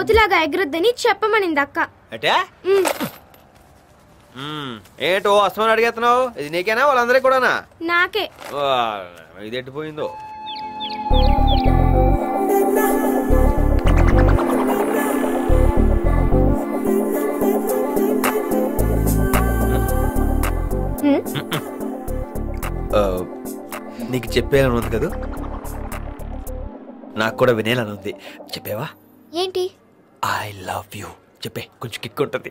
కోతిలాగా ఎగరొద్దని చెప్పమనింది అక్క. అటే ఏటో అస్మని అడిగేస్తున్నావు, ఇది నీకేనా వాళ్ళందరికీ కూడానా? నాకే. ఇది ఎట్టిపోయిందో. నీకు చెప్పేయాలని ఉంది కదా, నాకు కూడా వినేయాలని ఉంది. చెప్పేవా? ఏంటి? ఐ లవ్ యూ చెప్పే, కొంచెం కిక్ ఉంటుంది.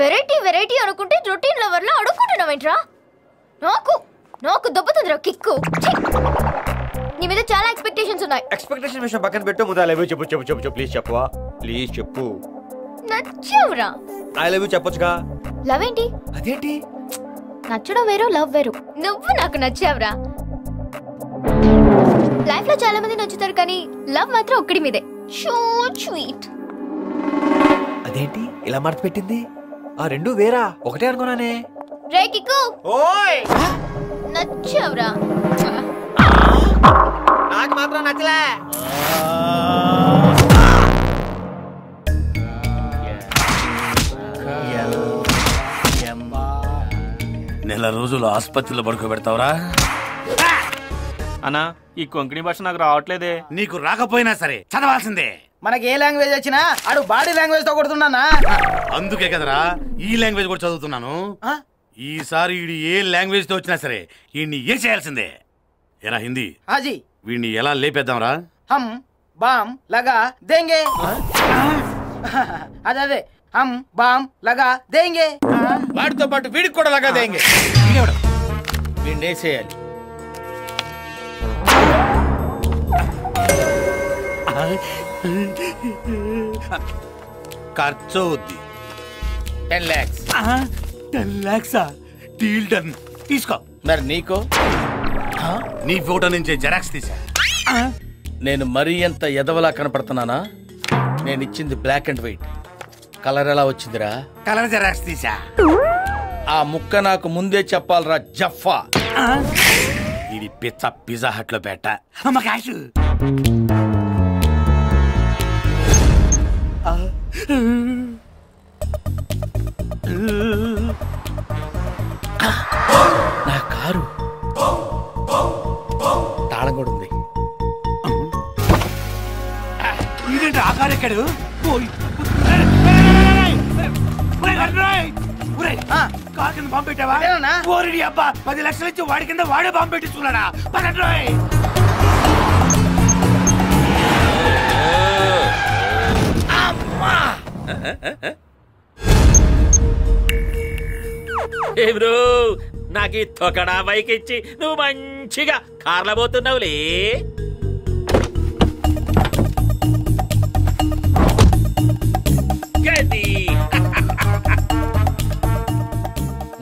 వెరైటీ వెరైటీ అనుకుంటే రొటీన్ లవర్ లో అడుక్కుంటున్నావేంట్రా? నాకు నాకు దొబ్బతుందిరా కిక్కు. నీ మీద చాలా ఎక్స్పెక్టేషన్స్ ఉన్నాయి. ఎక్స్పెక్టేషన్ విషయం పక్కన పెట్టు, ముందు ఐ లవ్ యూ చెప్పు. చెప్పు చెప్పు చెప్పు, ప్లీజ్ చెప్పవా? ప్లీజ్ చెప్పు. నచ్చవురా? ఐ లవ్ యూ చెప్పొచ్చుగా. లవ్ ఏంటి? అదేంటి నచ్చడం వేరు లవ్ వేరు. నువ్వు నాకు నచ్చావురా. లైఫ్ లో చాలా మంది నచ్చుతారు కానీ లవ్ మాత్రం ఒక్కడి మీదే. So sweet. అదేంటి ఇలా మార్చి పెట్టింది? ఆ రెండు వేరా, ఒకటే అనుకున్నానే. రే కిక్కు, ఓయ్ నచ్చావురా. నాకు మాత్రం నచ్చలే. నెల రోజులు ఆసుపత్రిలో పడుకోబెడతావురా? అన్నా ఈ కొంకణి భాష నాకు రావట్లేదే. నీకు రాకపోయినా సరే చదవాల్సిందే. మనకి ఏ లాంగ్వేజ్ వచ్చినా ఆడు బాడీ లాంగ్వేజ్ తో కొడుతున్నానా? అందుకే కదరా ఈ లాంగ్వేజ్ కూడా చదువుతున్నాను. ఈసారి వీడి ఏ లాంగ్వేజ్ తో వచ్చినా సరే వీడిని ఏ చేయాల్సిందే. ఎరా హిందీ హాజీ, వీడిని ఎలా లేపేద్దాంరా? హమ్ బామ్ లగా దేంగే. అదే హమ్ బామ్ లగా దేంగే. వాడితో పాటు వీడికి కూడా లగా దేంగే. వీడిని వేసేయాలి. ఖర్చు అవుద్ది 10 lakhs. 10 lakhs deal done. తీసుకో మరి. నీకో నీ ఫోటో నుంచి జెరాక్స్ తీసా. నేను మరీ ఎంత ఎదవలా కనపడుతున్నానా? నేను ఇచ్చింది బ్లాక్ అండ్ వైట్. కలర్ ఎలా వచ్చిందిరా? కలర్ జెరాక్స్ తీసా. ఆ ముక్క నాకు ముందే చెప్పాలరా జఫా. ఇది పిజ్జా పిజ్జా హట్ లో బేట. నా కారు తాళం కూడా ఉంది. ఇదేంటి ఆ కారు ఎక్కడు? కారు కింద బాంబు పెట్టావా? పోరిడి అబ్బా, 10 లక్షలు ఇచ్చి వాడి కింద వాడే బాంబు పెట్టించుకున్నాడా? పదండ్రోయ్. నాకు ఈ తొకడా బైక్ ఇచ్చి నువ్వు మంచిగా కార్ల పోతున్నావులే.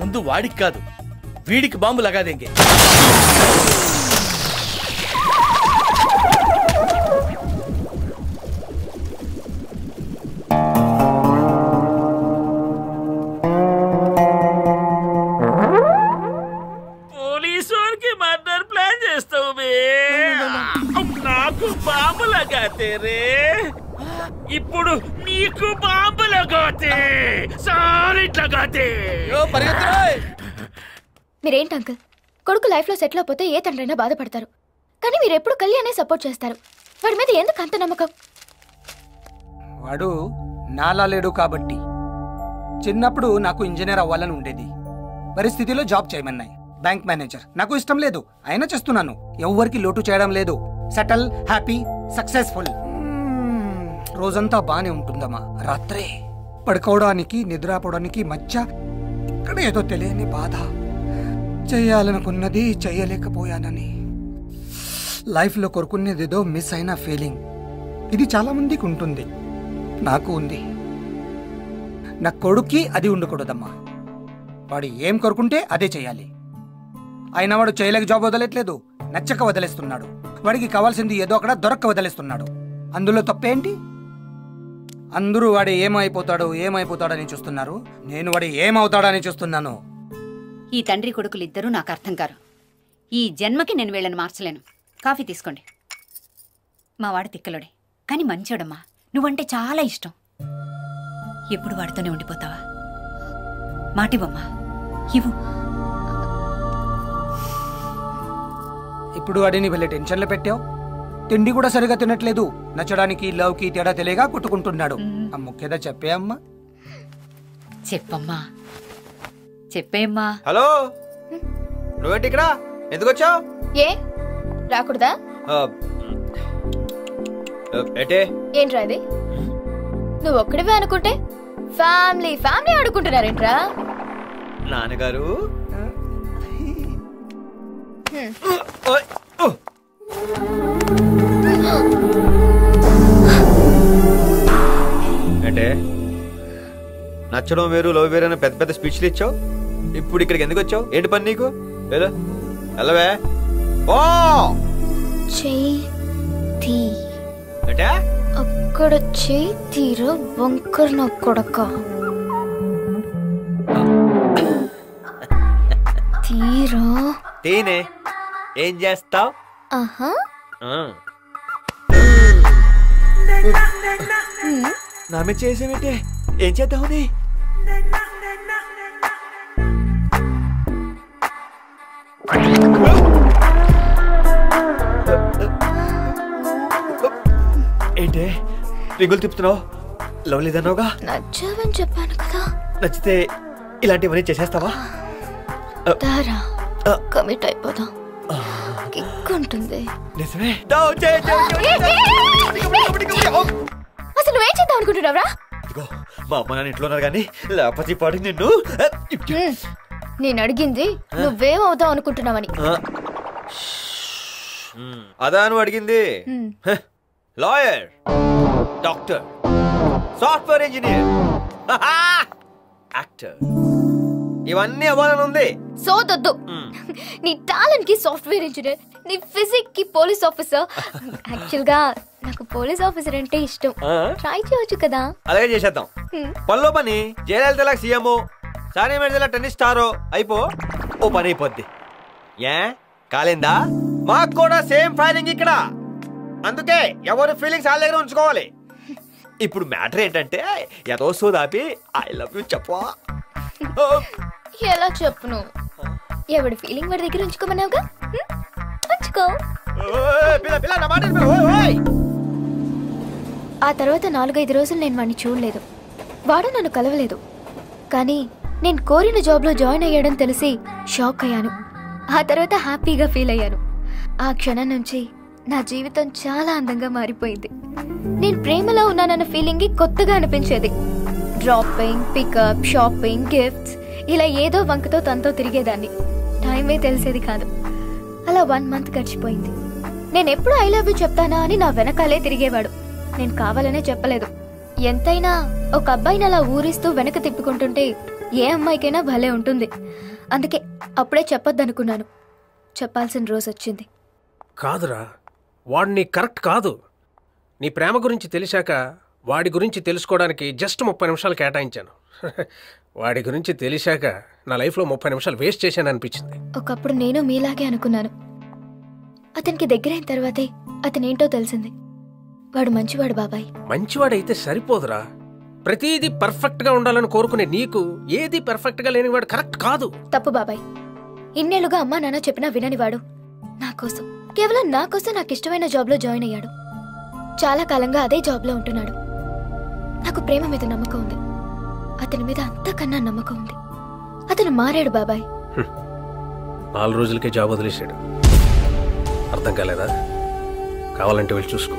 ముందు వాడికి కాదు వీడికి బాంబు లగాదే. ఇంకే ఇప్పుడు నీకు బాంబు లగాతే. మీరేంటి అంకుల్, కొడుకు లైఫ్ లో సెటిల్ అయిపోతే ఏ తండ్రైనా బాధపడతారు కానీ మీరు ఎప్పుడు కళ్యాణే సపోర్ట్ చేస్తారు. వాడి మీద ఎందుకు అంత నమ్మకం? వాడు నాలా లేడు కాబట్టి. చిన్నప్పుడు నాకు ఇంజనీర్ అవ్వాలని ఉండేది. పరిస్థితిలో జాబ్ చేయమన్నాయి. బ్యాంక్ మేనేజర్ నాకు ఇష్టం లేదు, అయినా చేస్తున్నాను. ఎవ్వరికి లోటు చేయడం లేదు. Settle, happy, successful. రోజంతా బానే ఉంటుందమ్మా. రాత్రే పడుకోవడానికి నిద్రపోవడానికి మధ్య ఇక్కడ ఏదో తెలియని బాధ. చేయాలనుకున్నది చేయలేకపోయానని, లైఫ్లో కోరుకునేదేదో మిస్ అయిన ఫీలింగ్. ఇది చాలా మందికి ఉంటుంది, నాకు ఉంది. నా కొడుక్కి అది ఉండకూడదమ్మా. వాడు ఏం కోరుకుంటే అదే చేయాలి. అయినా వాడు చేయలేక జాబ్ వదలట్లేదు, నచ్చక వదిలేస్తున్నాడు. వాడికి కావాల్సింది ఏదో అక్కడ దొరక్క వదిలేస్తున్నాడు. అందులో తప్పేంటి? అందరూ వాడు ఏమైపోతాడో ఏమైపోతాడని చూస్తున్నారు, నేను వాడు ఏమవుతాడని చూస్తున్నాను. ఈ తండ్రి కొడుకులిద్దరూ నాకు అర్థం కారు. ఈ జన్మకి నేను వీళ్ళని మార్చలేను. కాఫీ తీసుకోండి. మా వాడు తిక్కలోడే కానీ మంచోడమ్మా, నువ్వంటే చాలా ఇష్టం. ఎప్పుడు వాడితోనే ఉండిపోతావా? మాటివమ్మా, ఇవ్వు. ఇప్పుడు వాడిని భలే టెన్షన్లో పెట్టావు. తిండి కూడా సరిగా తినట్లేదు, నచ్చడానికి లవ్కి తేడా తెలియగా కొట్టుకుంటున్నాడు. అమ్మకేదా చెప్పేయమ్మా. చెప్పమ్మా, చెప్పేమ్మా. హలో, నువ్వేంటి ఇక్కడ? ఎందుకు వచ్చావు? ఏ రాకూడదా? ఏంట్రా ఇది? నువ్వు ఒక్కడివే అనుకుంటే ఫ్యామిలీ ఫ్యామిలీ ఆడుకుంటున్నారేంట్రా? నాన్నగారు అంటే నచ్చడం వేరు లవ్ వేరు అని పెద్ద పెద్ద స్పీచ్లు ఇచ్చావు. ఇప్పుడు ఇక్కడికి ఎందుకు వచ్చావు? ఏంటి పని నీకు? వెళ్ళవే. ఓ అంటే అక్కడ చేయి తీరు వంకర్ నా కొడక. తీరా తేనే ఏం చేస్తావు? నామే చేసేమిటే ఏం చేద్దావు? ఏంటే రింగులు తిప్పుతున్నావు? లవ్ లేదన్నావుగా. నచ్చావని చెప్పాను కదా. నచ్చితే ఇలాంటివన్నీ చేసేస్తావా? కమిట్ అయిపోదాం. నిజమే. అసలు నువ్వేం చేద్దాం అనుకుంటున్నావురా? మా అమ్మ నాన్న ఇంట్లో ఉన్నారు కానీ లేకపోతే పాటికి నిన్ను నేను అడిగింది నువ్వేమవుతావు అనుకుంటున్నావని. అదా నువ్వు అడిగింది? Lawyer, doctor, software engineer, actor, ఇవన్నీ అవ్వాలని ఉంది. సోదొద్దు. నీ టాలెంట్ కి సాఫ్ట్వేర్ ఇంజనీర్, నీ ఫిజిక్ కి పోలీస్ ఆఫీసర్. యాక్చువల్ గా నాకు పోలీస్ ఆఫీసర్ అంటే ఇష్టం. ట్రై చేయొచ్చు కదా? అలాగే చేసేద్దాం. పనిలో పని. జయలలిత సీఎంఓ, సానియా మిర్జా టెన్నిస్ స్టారో అయిపో. ఓ పని అయిపోద్ది. ఏ కాలేందా? మాకు కూడా సేమ్ ఫైలింగ్ ఇక్కడ. అందుకే ఎవరి ఫీలింగ్స్ వాళ్ళ దగ్గర ఉంచుకోవాలి. ఇప్పుడు మ్యాటర్ ఏంటంటే ఏదో సోదాపి ఐ లవ్ యూ చెప్పా. ఎలా చెప్పును? ఎవడి ఫీలింగ్ వాడి దగ్గర ఉంచుకోమన్నావుగా, ఉంచుకో. ఆ తర్వాత 4-5 రోజులు నేను వాడిని చూడలేదు. వాడు నన్ను కలవలేదు. కానీ నేను కోరిన జాబ్లో జాయిన్ అయ్యాడం తెలిసి షాక్ అయ్యాను. ఆ తర్వాత హ్యాపీగా ఫీల్ అయ్యాను. ఆ క్షణం నుంచి నా జీవితం చాలా అందంగా మారిపోయింది. నేను ప్రేమలో ఉన్నానన్న ఫీలింగ్ కొత్తగా అనిపించేది. డ్రాపింగ్, పికప్, షాపింగ్, గిఫ్ట్స్, ఇలా ఏదో వంకతో తనతో తిరిగేదాన్ని. టైమే తెలిసేది కాదు. అలా 1 month గడిచిపోయింది. నేను ఎప్పుడు ఐ లవ్ యూ చెప్తానా అని నా వెనకాలే తిరిగేవాడు. నేను కావాలనే చెప్పలేదు. ఎంతైనా ఒక అబ్బాయిని అలా ఊరిస్తూ వెనక తిప్పుకుంటుంటే ఏ అమ్మాయికైనా భలే ఉంటుంది. అందుకే అప్పుడే చెప్పొద్దనుకున్నాను. చెప్పాల్సిన రోజు వచ్చింది. కాదురా, వాడు నీ కరెక్ట్ కాదు. నీ ప్రేమ గురించి తెలిసాక వాడి గురించి తెలుసుకోవడానికి జస్ట్ 30 నిమిషాలు కేటాయించాను. వాడి గురించి తెలిసాక నా లైఫ్లో 30 నిమిషాలు వేస్ట్ చేశాను అనిపించింది. ఒకప్పుడు నేను మీలాగే అనుకున్నాను. అతనికి దగ్గరైన తర్వాతే అతనేంటో తెలిసింది. వాడు మంచివాడు బాబాయ్. మంచివాడైతే సరిపోదురా. ప్రతిదీ పర్ఫెక్ట్ గా ఉండాలని కోరుకునే నీకు ఏది పర్ఫెక్ట్ గా లేని వాడు కరెక్ట్ కాదు. తప్పు బాబాయ్. ఇన్నేళ్లుగా అమ్మా నాన్న చెప్పినా వినని వాడు నా కోసం, కేవలం నా కోసం నాకు ఇష్టమైన జాబ్ లో జాయిన్ అయ్యాడు. చాలా కాలంగా అదే జాబ్ లో ఉంటున్నాడు. నాకు ప్రేమ మీద నమ్మకం ఉంది. అతని మీద అంతకన్నా నమ్మకం ఉంది. అతను మారాడు బాబాయ్. 4 రోజులకే జాబ్ వదిలేశాడు. అర్థం కాలేదా? కావాలంటే వెళ్ళి చూసుకో.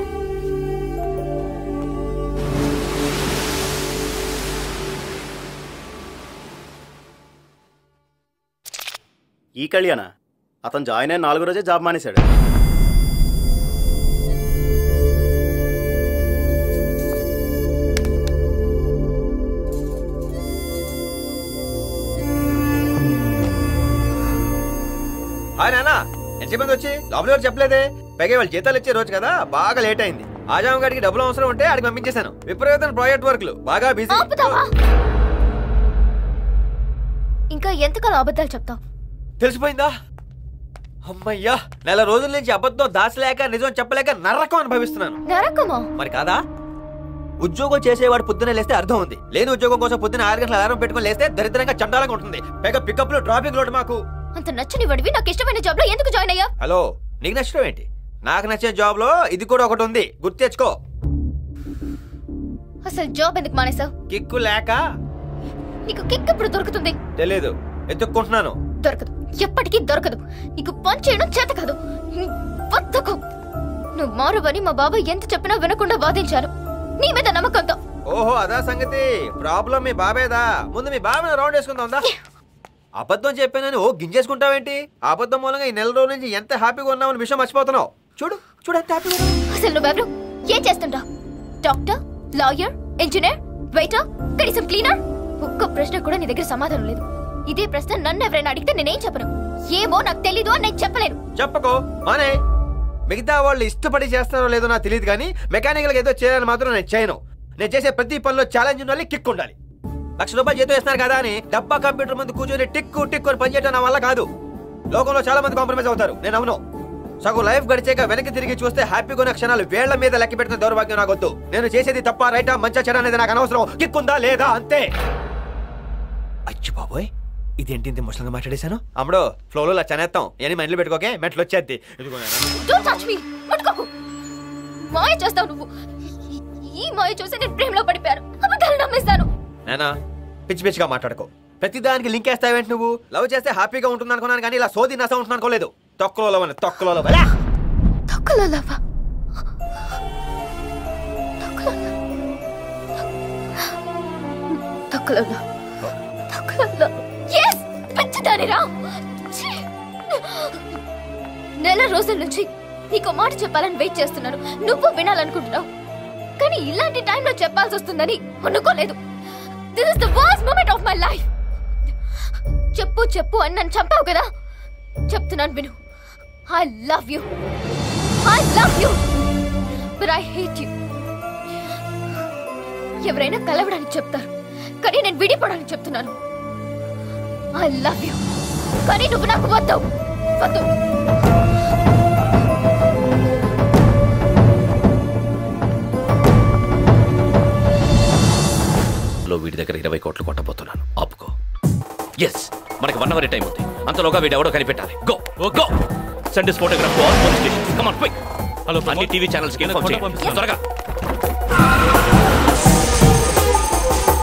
ఈ కళ్యాణ అతను జాయిన్ అయిన 4వ రోజే జాబ్ మానేశాడు. హాయ్ నాన్న, ఎంతమంది వచ్చి లోపల ఎవరు చెప్పలేదే. పైగా వాళ్ళు జీతాలు ఇచ్చే రోజు కదా, బాగా లేట్ అయింది. ఆజాము గారికి డబ్బులు అవసరం ఉంటే ఆడికి పంపించేశాను. విపరీతం ప్రాజెక్ట్ వర్క్లు, బాగా బిజీ. ఇంకా ఎంతకాలం అబద్ధాలు చెప్తావు? తెలిసిపోయిందా? అమ్మయ్యా నెల రోజుల నుంచి అబద్ధం దాచలేక నిజం చెప్పలేక నరకం అనుభవిస్తున్నాను. నరకమా మరి కాదా? ఉద్యోగం చేసేవాడు పొద్దున లేస్తే అర్థం ఉంది, లేని ఉద్యోగం కోసం పొద్దున 6 గంటల అలారం పెట్టుకుని లేస్తే దరిద్రంగా చండాలంగా ఉంటుంది. పైగా పికప్ లో ట్రాఫిక్ రోడ్ మాకు అంత నచ్చని వడివి నాకు ఇష్టమైన జాబ్ లో ఎందుకు జాయిన్ అయ్యా? హలో నీకు నష్టం ఏంటి? నాకు నచ్చే జాబ్ లో ఇది కూడా ఒకటి ఉంది, గుర్తు తెచ్చుకో. అసలు జాబ్ ఎందుకు మానేసావు? కిక్కు లేక. నీకు కిక్ ఎప్పుడు దొరుకుతుంది? తెలియదు, ఎత్తుక్కుంటున్నాను. దొరకదు, ఎప్పటికీ దొరకదు. నీకు పని చేయడం చేత కాదు, బతుకు. నువ్వు మారువని మా బాబా ఎంత చెప్పినా వినకుండా బాధించాను నీ మీద నమ్మకంతో. ఓహో అదా సంగతి, ప్రాబ్లం మీ బాబేదా? ముందు మీ బాబా రౌండ్ వేసుకుందా. అబద్ధం చెప్పానని ఓ గింజేసుకుంటావేంటి? అబద్ధం మూలంగా ఈ నెల రోజుల నుంచి ఎంత హ్యాపీగా ఉన్నామని విషయం మర్చిపోతున్నావు. చూడు చూడు ఎంత హ్యాపీగా. అసలు నువ్వెవరు? ఏం చేస్తుంటా? డాక్టర్, లాయర్, ఇంజనీర్, వెయిటర్, కనీసం క్లీనర్. ఒక్క ప్రశ్న కూడా నీ దగ్గర సమాధానం లేదు. ఇదే ప్రశ్న నన్ను ఎవరైనా అడిగితే నేనేం చెప్పను. ఏమో నాకు తెలీదు అని నేను చెప్పలేను. చెప్పకో మానే. మిగతా వాళ్ళు ఇష్టపడి చేస్తారో లేదో నాకు తెలియదు, కానీ మెకానికల్గా ఏదో చేయాలని మాత్రం నేను చేయను. నేను చేసే ప్రతి పనిలో ఛాలెంజ్ ఉండాలి, కిక్ ఉండాలి. ₹1,00,000 జీతం ఇస్తున్నారు కదా అని డబ్బా కంప్యూటర్ ముందు కూర్చొని టిక్కు టిక్కు అని పనిచేయడం నా వల్ల కాదు. లోకంలో చాలా మంది కాంప్రమైజ్ అవుతారు, నేను అవును. సగం లైఫ్ గడిచాక వెనక్కి తిరిగి చూస్తే హ్యాపీగా ఉన్న క్షణాలు వేళ్ల మీద లెక్క పెట్టిన దౌర్భాగ్యం నాకు వద్దు. నేను చేసేది తప్ప రైటా మంచా చెడ అనేది నాకు అనవసరం, కిక్ ఉందా లేదా అంతే. అచ్చి బాబోయ్ ఇదేంటి ఇంత ముసలంగా మాట్లాడేశాను. అమ్మడో ఫ్లోలో అలా చనేస్తాం అని మైండ్లో పెట్టుకోకే, మెట్లు వచ్చేది. మాయ చేస్తావు నువ్వు. ఈ మాయ చూసి నేను ప్రేమలో పడిపోయాను, అబద్ధాలు నమ్మేస్తాను. నేనా పిచ్చి పిచ్చిగా మాట్లాడుకో, ప్రతిదానికి లింక్ వేస్తావేంటి నువ్వు? లవ్ చేస్తే హ్యాపీగా ఉంటుంది అనుకున్నాను, కానీ ఇలా సోది నస ఉంటుంది అనుకోలేదు. తొక్కలో లవ్ అని, తొక్కలో లవ్ పెంచుతానిరా. నెల రోజుల నుంచి నీకు మాట చెప్పాలని వెయిట్ చేస్తున్నాను, నువ్వు వినాలనుకుంటున్నావు, కానీ ఇలాంటి టైంలో చెప్పాల్సి వస్తుందని అనుకోలేదు. This is the worst moment of my life. Cheppu cheppu anna champavu kada cheptunanu vinu. I love you, I love you, but I hate you. Evaraina kalavadani cheptaru, kani nenu vidipadani cheptunanu. I love you, kani nuvu naaku vaddu vaddu. వీడి దగ్గర 20 కోట్లు కొట్టబోతున్నాను, ఆపుకో. Yes మనకి 1 hour time ఉంది, అంతలోగా వీడు ఎవడో కనిపెట్టాలి. Go go send his photograph to all police stations. Come on quick. Hello అన్ని టీవీ ఛానల్స్ కి ఇన్ఫార్మ్ చేయండి త్వరగా.